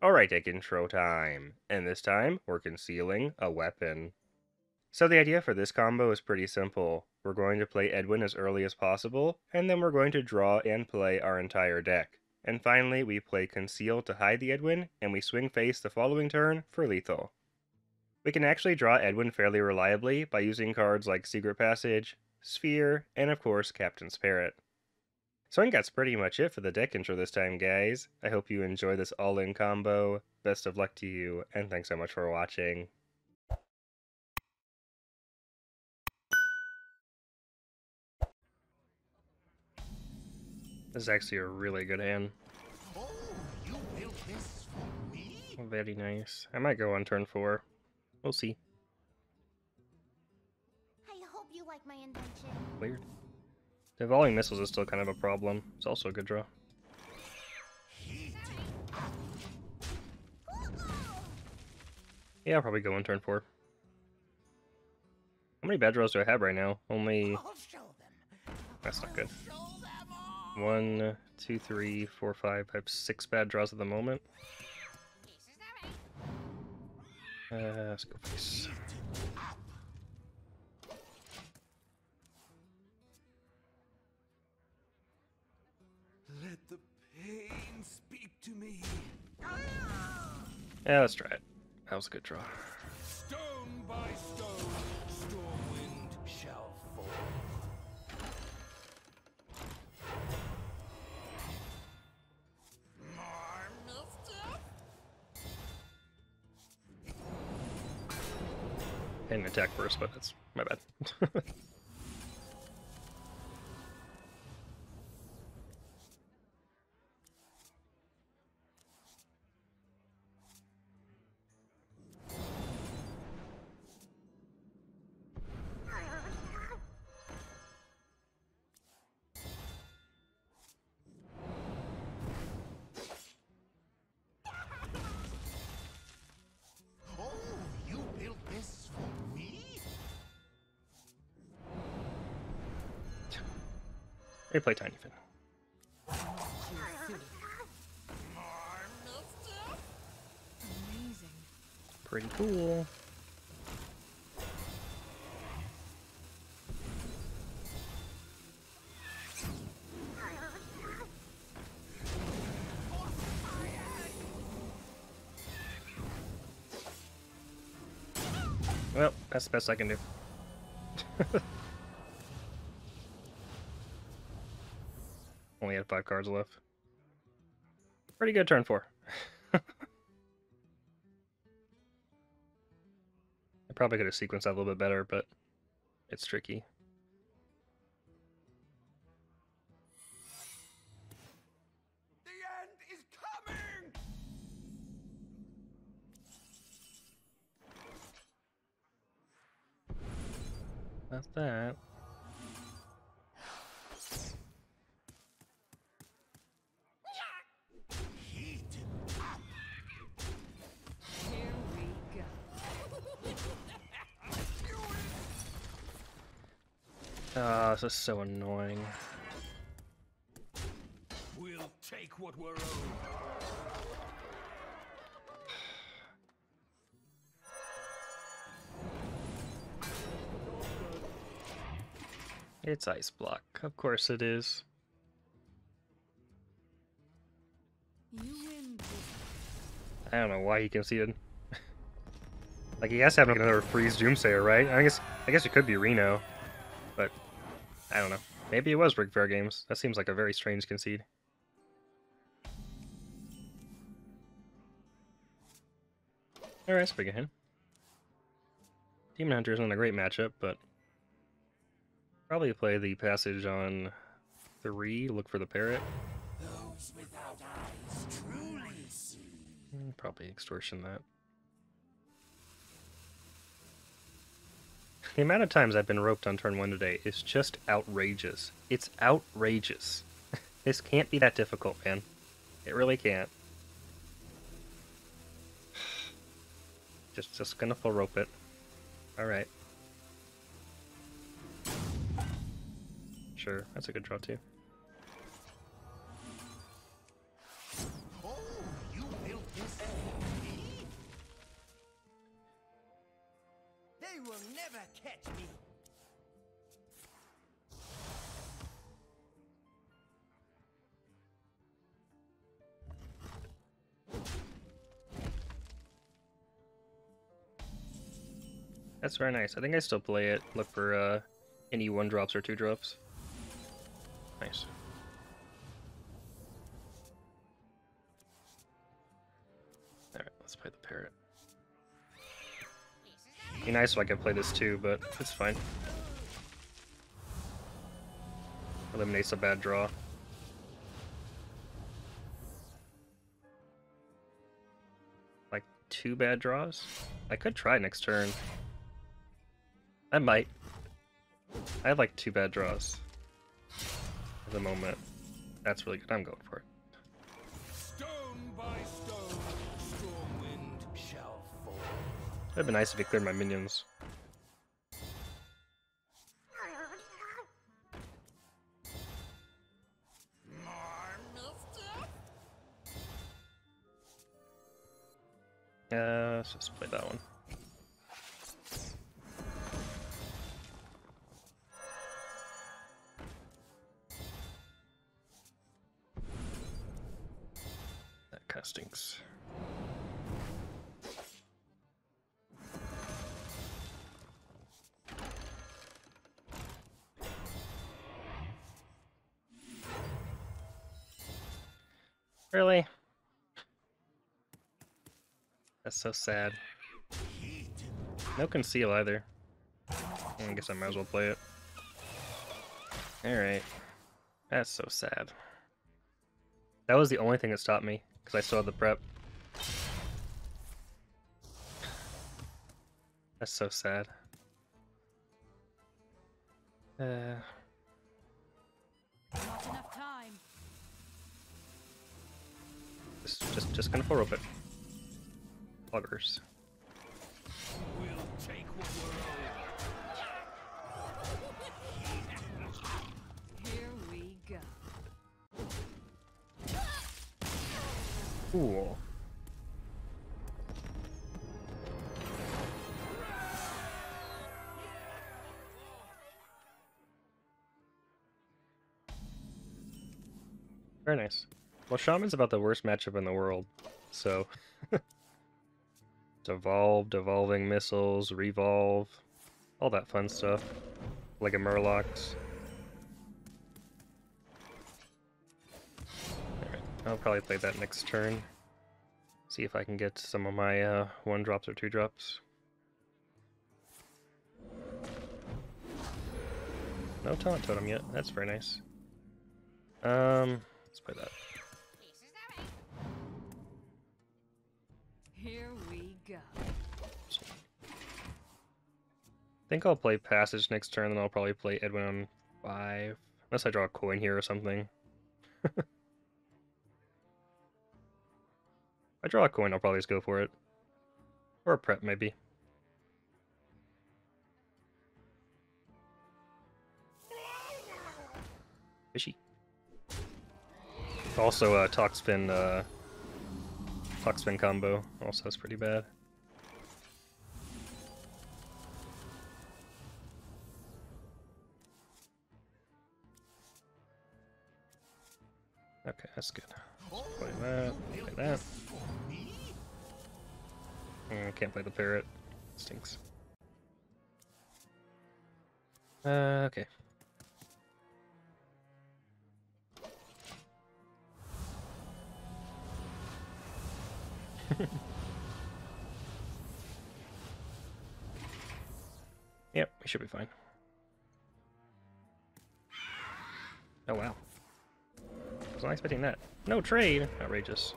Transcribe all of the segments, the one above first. Alright, deck intro time, and this time we're concealing a weapon. So the idea for this combo is pretty simple. We're going to play Edwin as early as possible, and then we're going to draw and play our entire deck. And finally, we play Conceal to hide the Edwin, and we swing face the following turn for lethal. We can actually draw Edwin fairly reliably by using cards like Secret Passage, Sphere, and of course Captain's Parrot. So I think that's pretty much it for the deck intro this time, guys. I hope you enjoy this all-in combo. Best of luck to you, and thanks so much for watching. This is actually a really good hand. Oh, you built this for me? Very nice. I might go on turn 4. We'll see. I hope you like my invention. Weird. The Evolving Missiles is still kind of a problem. It's also a good draw. Yeah, I'll probably go on turn 4. How many bad draws do I have right now? Only... That's not good. 1, 2, 3, 4, 5. I have 6 bad draws at the moment. Let's go face. Yeah, let's try it. That was a good draw. Stone by stone, stormwind shall fall. More mischief. Didn't attack first, but that's my bad. They play Tinyfin. Amazing. Pretty cool. Well, that's the best I can do. Only had 5 cards left. Pretty good turn 4. I probably could have sequenced that a little bit better, but it's tricky. The end is coming! That's that. Ah, this is so annoying. We'll take what we're owed. It's ice block. Of course it is. You win. I don't know why he conceded. Like, he has to have another freeze doomsayer, right? I guess it could be Reno, but I don't know. Maybe it was Brickfair Games. That seems like a very strange concede. Alright, that's pretty good hand. Demon Hunter isn't a great matchup, but probably play the passage on 3, look for the parrot. Those without eyes truly see. Probably extortion that. The amount of times I've been roped on turn 1 today is just outrageous. It's outrageous. This can't be that difficult, man. It really can't. Just gonna full rope it. Alright. Sure, that's a good draw too. Oh, you built this. will never catch me. That's very nice. I think I still play it. Look for any 1-drops or 2-drops. Nice. Alright, let's play the parrot. It'd be nice if I could play this too, but it's fine. Eliminates a bad draw. Like 2 bad draws? I could try next turn. I might. I have like 2 bad draws at the moment. That's really good. I'm going for it. Stone by stone, storm wind shall fall. It would have been nice if it cleared my minions. Let's just play that one. Stinks. Really? That's so sad. No conceal either. I guess I might as well play it. Alright. That's so sad. That was the only thing that stopped me. Because I still had the prep. That's so sad. Not enough time. Just gonna full rope it. Buggers. We'll take what we're owed. Here we go. Cool. Very nice. Well, Shaman's about the worst matchup in the world, so... Devolve, Devolving Missiles, Revolve, all that fun stuff. Leg of Murlocs. I'll probably play that next turn. See if I can get some of my 1-drops or 2-drops. No Taunt Totem yet. That's very nice. Let's play that. Here we go. I think I'll play Passage next turn, then I'll probably play Edwin on 5. Unless I draw a coin here or something. If I draw a coin, I'll probably just go for it. Or a prep, maybe. Fishy. Also, Toxpin combo also is pretty bad. Okay, that's good. Let's play that, play that. I can't play the parrot. Stinks. Okay. Yep, we should be fine. Oh wow. I was not expecting that. No trade! Outrageous.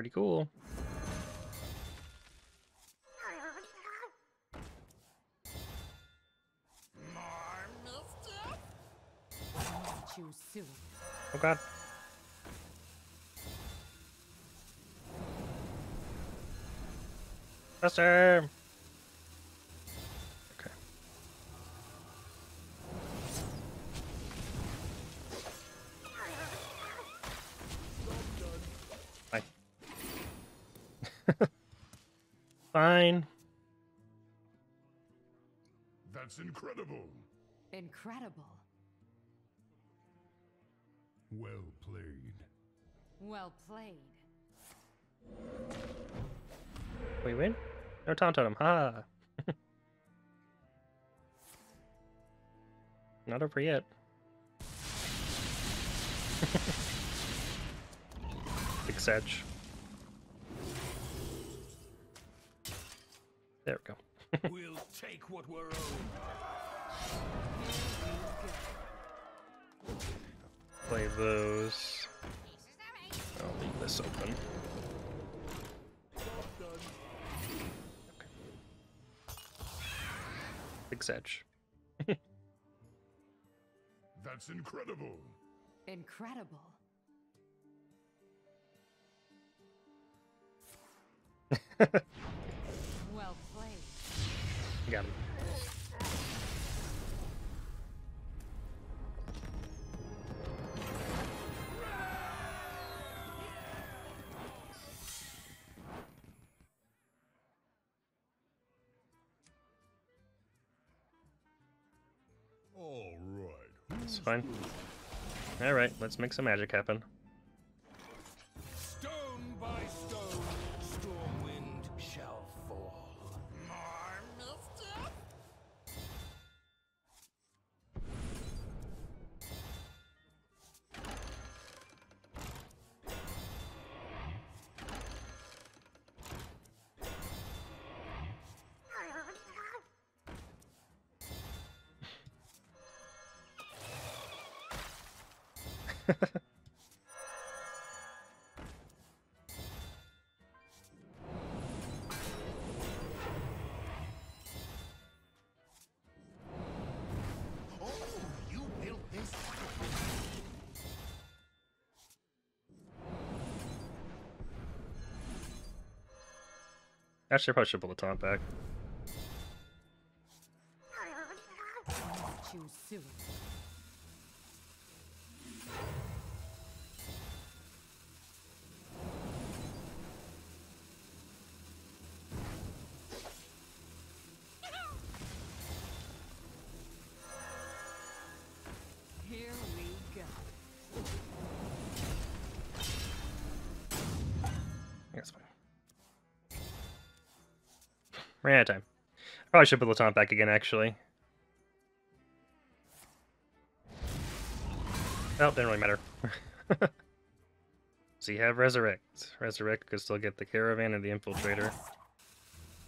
Pretty cool. Oh god. Buster! Okay. Bye. Fine. That's incredible. Incredible. Well played. Well played. We win? No taunt on him. Ha! Not over yet. Big satch. There we go. We'll take what we're owed. Play those. I'll leave this open. Big Sedge. That's incredible. Incredible. Well played. Got him. It's fine. All right, let's make some magic happen. Stone by stone, Stormwind shall fall. Actually, I probably should pull the taunt back. Too soon. Ran out of time. I probably should put Latant back again, actually. Oh, didn't really matter. So you have Resurrect. Resurrect could still get the Caravan and the Infiltrator.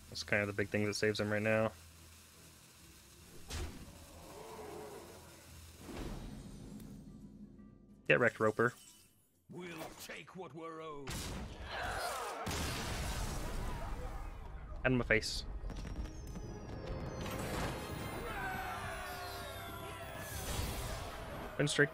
That's kind of the big thing that saves him right now. Get wrecked, Roper. We'll take what we're owed. And my face. Win streak.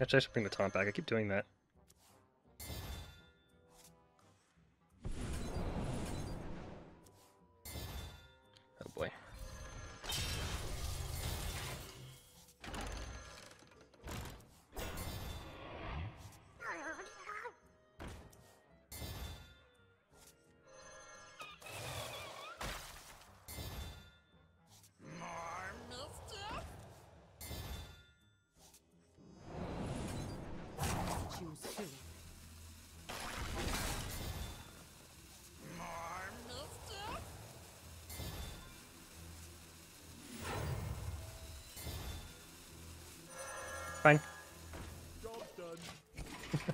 Actually, I should bring the taunt back. I keep doing that. Oh boy. Fine. Job done.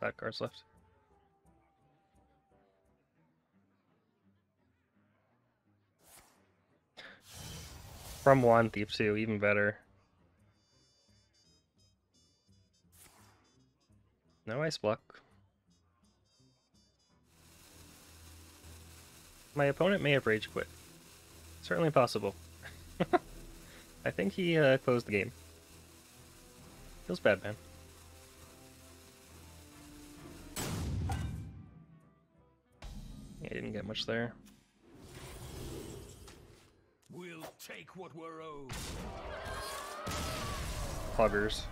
5 cards left. From 1, Thief 2, even better. No Ice Block. My opponent may have rage quit. Certainly possible. I think he closed the game. Feels bad, man. Yeah, I didn't get much there. We'll take what we're owed. Huggers.